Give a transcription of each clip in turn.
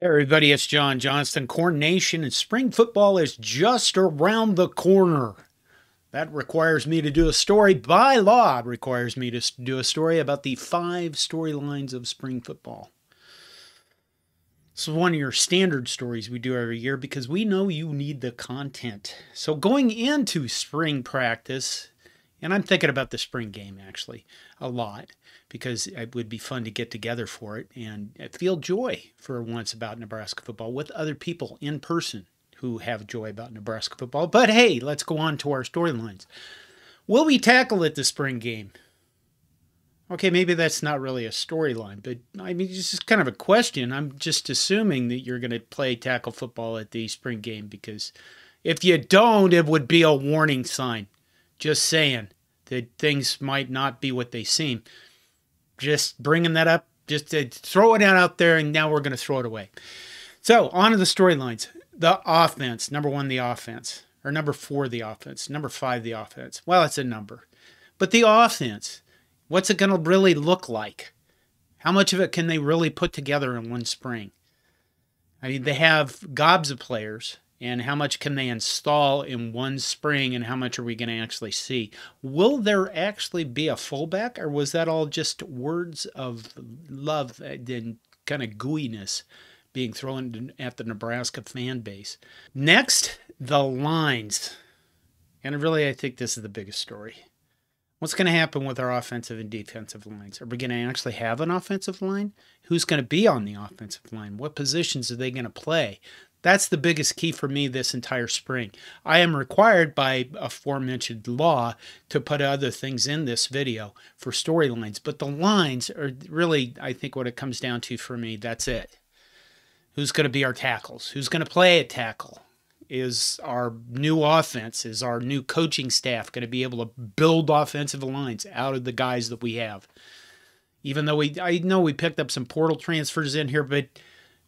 Hey everybody, it's John Johnston. Corn Nation and spring football is just around the corner. That requires me to do a story, by law, requires me to do a story about the 5 storylines of spring football. This is one of your standard stories we do every year because we know you need the content. So going into spring practice, and I'm thinking about the spring game actually a lot, because it would be fun to get together for it and feel joy for once about Nebraska football with other people in person who have joy about Nebraska football. But hey, let's go on to our storylines. Will we tackle at the spring game? Okay, maybe that's not really a storyline, but I mean, it's just kind of a question. I'm just assuming that you're going to play tackle football at the spring game, because if you don't, it would be a warning sign. Just saying that things might not be what they seem. Just bringing that up, just throwing it out there, and now we're going to throw it away. So, on to the storylines. The offense. Number one, the offense. Or number four, the offense. Number five, the offense. Well, it's a number. But the offense, what's it going to really look like? How much of it can they really put together in one spring? I mean, they have gobs of players. And how much can they install in one spring, and how much are we going to actually see? Will there actually be a fullback, or was that all just words of love and kind of gooiness being thrown at the Nebraska fan base? Next, the lines. And really, I think this is the biggest story. What's going to happen with our offensive and defensive lines? Are we going to actually have an offensive line? Who's going to be on the offensive line? What positions are they going to play? That's the biggest key for me this entire spring. I am required by aforementioned law to put other things in this video for storylines, but the lines are really, I think, what it comes down to for me. That's it. Who's going to be our tackles? Who's going to play at tackle? Is our new offense, is our new coaching staff going to be able to build offensive lines out of the guys that we have? Even though I know we picked up some portal transfers in here, but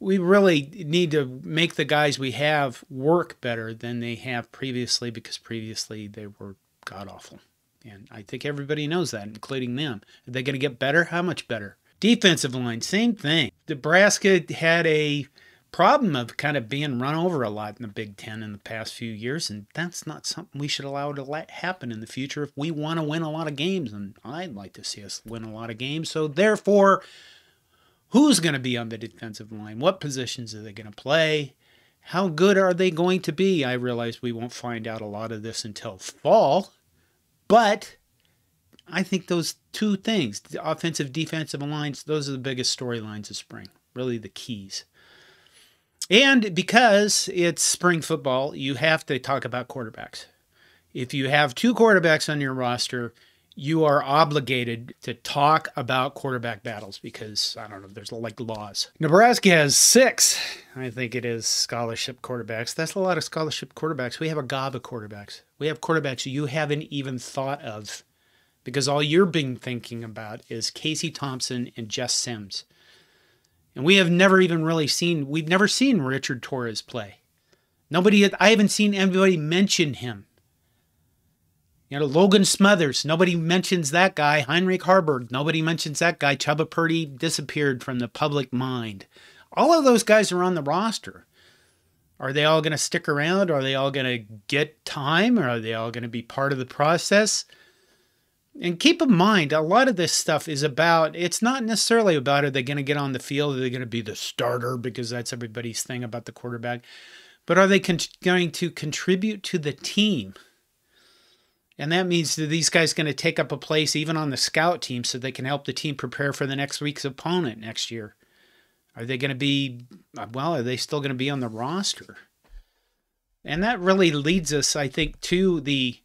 we really need to make the guys we have work better than they have previously, because previously they were god-awful. And I think everybody knows that, including them. Are they going to get better? How much better? Defensive line, same thing. Nebraska had a problem of kind of being run over a lot in the Big Ten in the past few years, and that's not something we should allow to let happen in the future if we want to win a lot of games, and I'd like to see us win a lot of games. So therefore, who's going to be on the defensive line? What positions are they going to play? How good are they going to be? I realize we won't find out a lot of this until fall, but I think those two things, the offensive, defensive lines, those are the biggest storylines of spring, really the keys. And because it's spring football, you have to talk about quarterbacks. If you have 2 quarterbacks on your roster, you are obligated to talk about quarterback battles because, I don't know, there's like laws. Nebraska has 6, I think it is, scholarship quarterbacks. That's a lot of scholarship quarterbacks. We have a gob of quarterbacks. We have quarterbacks you haven't even thought of because all you're been thinking about is Casey Thompson and Jess Sims. And we have never even really seen, we've never seen Richard Torres play. I haven't seen anybody mention him. You know, Logan Smothers, nobody mentions that guy. Heinrich Harburg, nobody mentions that guy. Chubba Purdy disappeared from the public mind. All of those guys are on the roster. Are they all going to stick around? Are they all going to get time? Or are they all going to be part of the process? And keep in mind, a lot of this stuff is about, it's not necessarily about are they going to get on the field, are they going to be the starter, because that's everybody's thing about the quarterback. But are they going to contribute to the team? And that means that these guys are going to take up a place even on the scout team so they can help the team prepare for the next week's opponent next year. Are they going to be, well, are they still going to be on the roster? And that really leads us, I think, to the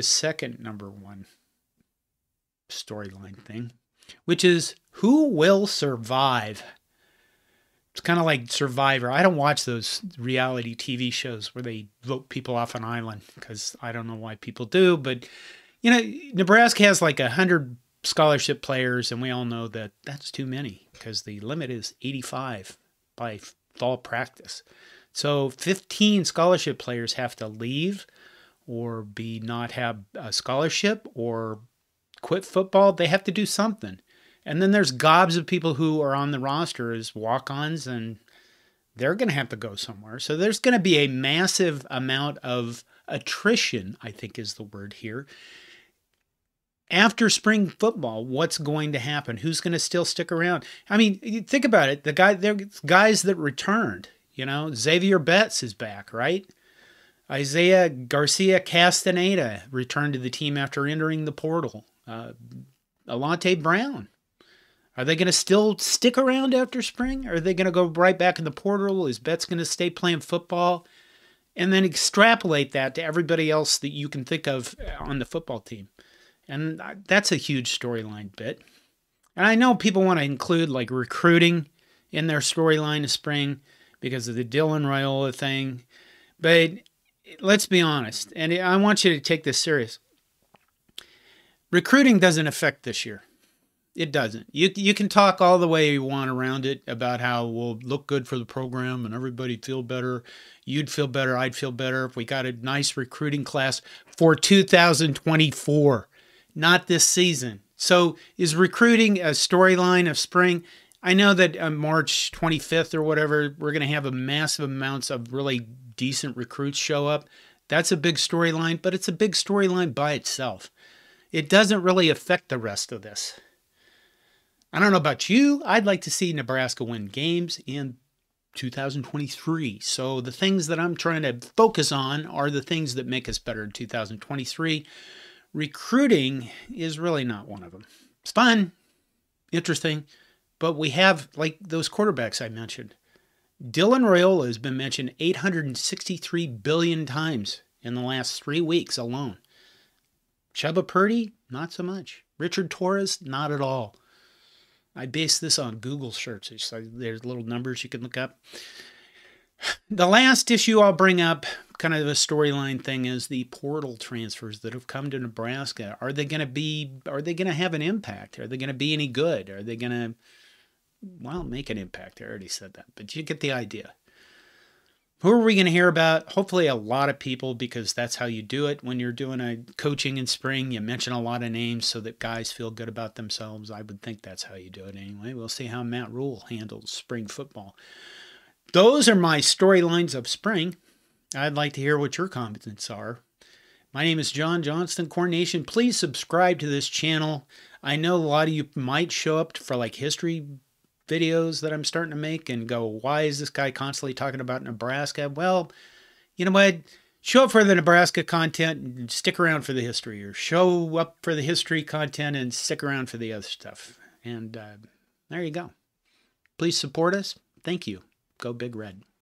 second number one storyline thing, which is who will survive? It's kind of like Survivor. I don't watch those reality TV shows where they vote people off an island, because I don't know why people do. But, you know, Nebraska has like 100 scholarship players, and we all know that that's too many because the limit is 85 by fall practice. So 15 scholarship players have to leave or be not have a scholarship or quit football. They have to do something. And then there's gobs of people who are on the roster as walk-ons and They're going to have to go somewhere. So there's going to be a massive amount of attrition, I think is the word here. After spring football, what's going to happen? Who's going to still stick around? I mean, think about it. There's guys that returned, you know, Xavier Betts is back, right? Isaiah Garcia Castaneda returned to the team after entering the portal. Alante Brown. Are they going to still stick around after spring? Are they going to go right back in the portal? Is Betts going to stay playing football? And then extrapolate that to everybody else that you can think of on the football team. And that's a huge storyline bit. And I know people want to include like recruiting in their storyline of spring because of the Dylan Raiola thing. But let's be honest, and I want you to take this serious. Recruiting doesn't affect this year. It doesn't. You can talk all the way you want around it about how we'll look good for the program and everybody feel better. You'd feel better. I'd feel better if we got a nice recruiting class for 2024. Not this season. So is recruiting a storyline of spring? I know that on March 25th or whatever, we're going to have a massive amounts of really decent recruits show up. That's a big storyline, but it's a big storyline by itself. It doesn't really affect the rest of this. I don't know about you. I'd like to see Nebraska win games in 2023. So the things that I'm trying to focus on are the things that make us better in 2023. Recruiting is really not one of them. It's fun, interesting, but we have, like those quarterbacks I mentioned. Dylan Raiola has been mentioned 863 billion times in the last 3 weeks alone. Chubba Purdy, not so much. Richard Torres, not at all. I base this on Google searches, so there's little numbers you can look up. The last issue I'll bring up, kind of a storyline thing, is the portal transfers that have come to Nebraska. Are they going to have an impact? Are they going to be any good? Are they going to, well, make an impact? I already said that, but you get the idea. Who are we going to hear about? Hopefully a lot of people, because that's how you do it. When you're doing a coaching in spring, you mention a lot of names so that guys feel good about themselves. I would think that's how you do it anyway. We'll see how Matt Rule handles spring football. Those are my storylines of spring. I'd like to hear what your comments are. My name is John Johnston, Corn Nation. Please subscribe to this channel. I know a lot of you might show up for like history videos that I'm starting to make and go, why is this guy constantly talking about Nebraska? Well, you know what? Show up for the Nebraska content and stick around for the history, or show up for the history content and stick around for the other stuff. And there you go. Please support us. Thank you. Go Big Red.